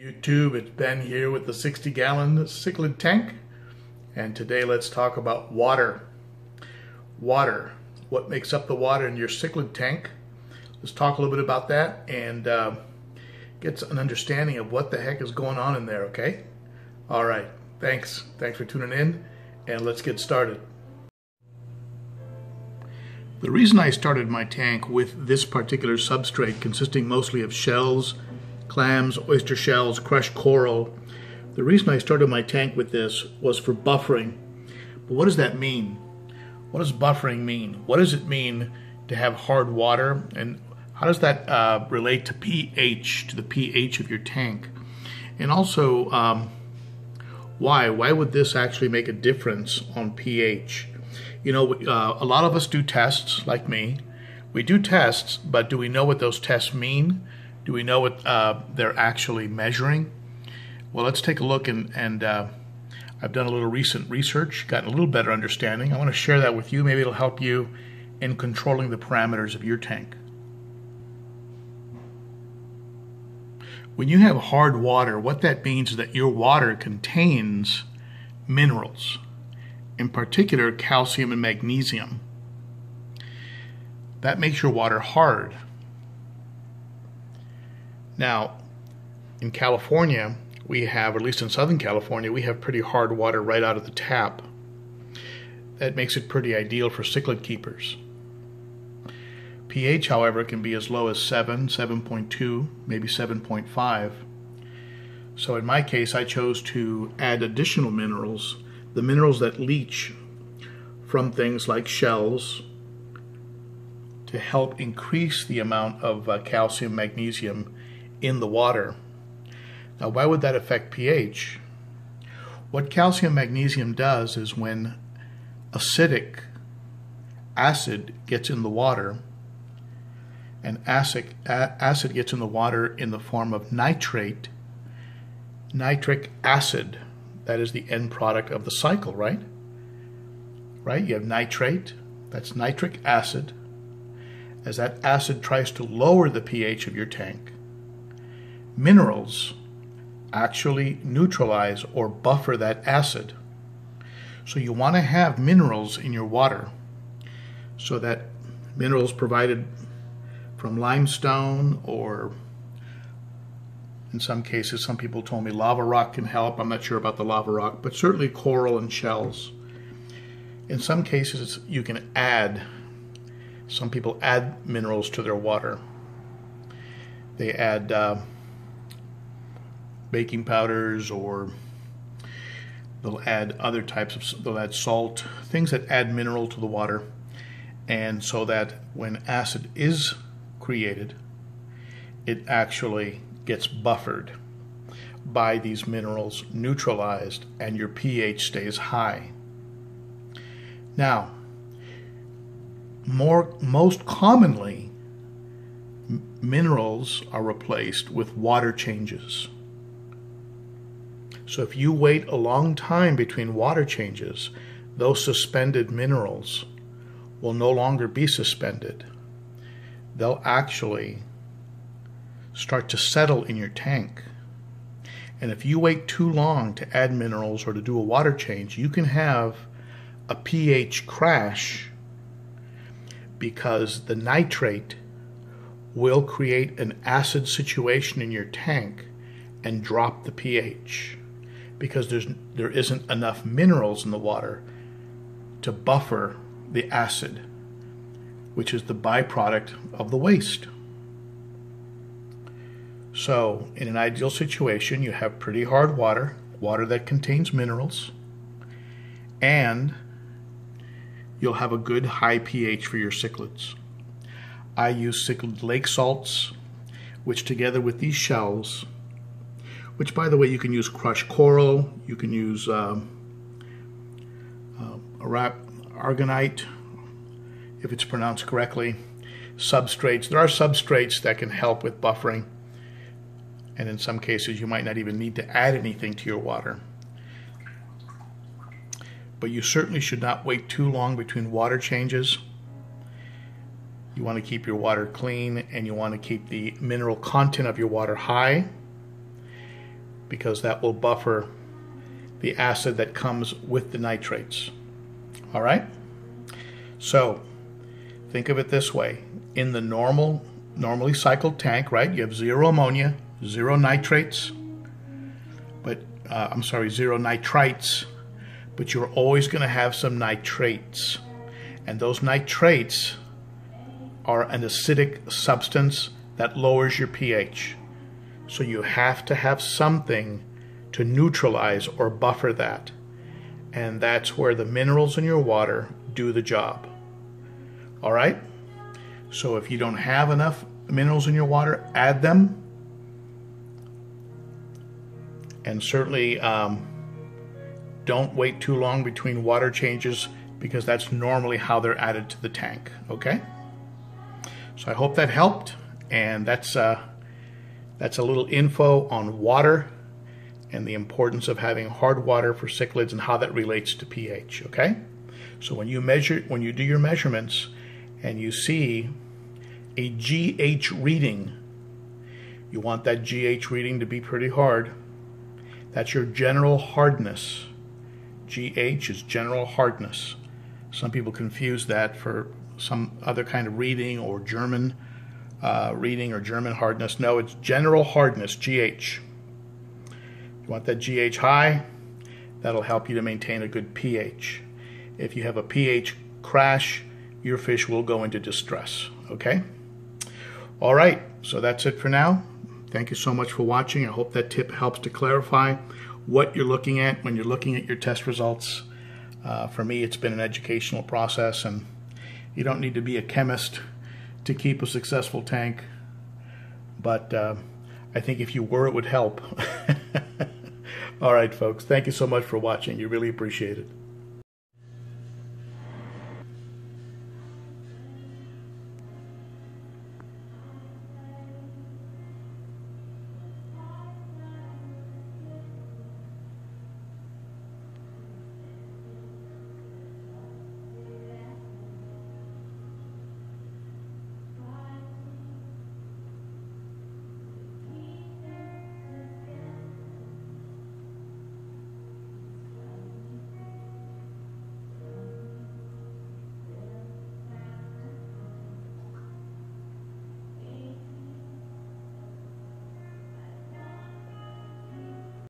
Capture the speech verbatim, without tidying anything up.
YouTube, it's Ben here with the sixty gallon cichlid tank, and today let's talk about water. Water, what makes up the water in your cichlid tank? Let's talk a little bit about that and uh, get an understanding of what the heck is going on in there, okay? All right, thanks. Thanks for tuning in, and let's get started. The reason I started my tank with this particular substrate, consisting mostly of shells, clams, oyster shells, crushed coral. The reason I started my tank with this was for buffering. But what does that mean? What does buffering mean? What does it mean to have hard water? And how does that uh, relate to pH, to the pH of your tank? And also, um, why? Why would this actually make a difference on pH? You know, uh, a lot of us do tests, like me. We do tests, but do we know what those tests mean? Do we know what uh, they're actually measuring? Well, let's take a look, and, and uh, I've done a little recent research, gotten a little better understanding. I want to share that with you. Maybe it'll help you in controlling the parameters of your tank. When you have hard water, what that means is that your water contains minerals, in particular calcium and magnesium. That makes your water hard. Now, in California, we have, or at least in Southern California, we have pretty hard water right out of the tap. That makes it pretty ideal for cichlid keepers. pH, however, can be as low as seven, seven point two, maybe seven point five. So in my case, I chose to add additional minerals, the minerals that leach from things like shells, to help increase the amount of uh, calcium, magnesium in the water. Now, why would that affect pH? What calcium magnesium does is when acidic acid gets in the water, and acid, acid gets in the water in the form of nitrate, nitric acid, that is the end product of the cycle, right? Right? You have nitrate, that's nitric acid. As that acid tries to lower the pH of your tank, minerals actually neutralize or buffer that acid. So you want to have minerals in your water, so that minerals provided from limestone, or in some cases, some people told me lava rock can help. I'm not sure about the lava rock, but certainly coral and shells. In some cases, you can add, some people add minerals to their water. They add uh, baking powders, or they'll add other types of, they'll add salt, things that add mineral to the water, and so that when acid is created, it actually gets buffered by these minerals, neutralized, and your pH stays high. Now, more, most commonly, minerals are replaced with water changes. So if you wait a long time between water changes, those suspended minerals will no longer be suspended. They'll actually start to settle in your tank. And if you wait too long to add minerals or to do a water change, you can have a pH crash, because the nitrate will create an acid situation in your tank and drop the pH, because there's, there isn't enough minerals in the water to buffer the acid, which is the byproduct of the waste. So in an ideal situation, you have pretty hard water, water that contains minerals, and you'll have a good high pH for your cichlids. I use cichlid lake salts, which together with these shells, which, by the way, you can use crushed coral, you can use um, uh, aragonite, if it's pronounced correctly, substrates. There are substrates that can help with buffering, and in some cases you might not even need to add anything to your water. But you certainly should not wait too long between water changes. You want to keep your water clean, and you want to keep the mineral content of your water high. because that will buffer the acid that comes with the nitrates. All right? So think of it this way. In the normal, normally cycled tank, right, you have zero ammonia, zero nitrates, but uh, I'm sorry, zero nitrites, but you're always going to have some nitrates. And those nitrates are an acidic substance that lowers your pH. So you have to have something to neutralize or buffer that. And that's where the minerals in your water do the job. All right? So if you don't have enough minerals in your water, add them. And certainly um, don't wait too long between water changes, because that's normally how they're added to the tank, okay? So I hope that helped, and that's, uh, that's a little info on water and the importance of having hard water for cichlids and how that relates to pH, okay? So when you measure, when you do your measurements and you see a G H reading, you want that G H reading to be pretty hard. That's your general hardness. G H is general hardness. Some people confuse that for some other kind of reading or German uh, reading or German hardness. No, it's general hardness, G H. You want that G H high, that'll help you to maintain a good pH. If you have a pH crash, your fish will go into distress, okay? All right, so that's it for now. Thank you so much for watching. I hope that tip helps to clarify what you're looking at when you're looking at your test results. Uh, for me, it's been an educational process, and you don't need to be a chemist to keep a successful tank, but uh, I think if you were, it would help. All right, folks, thank you so much for watching. You really appreciate it.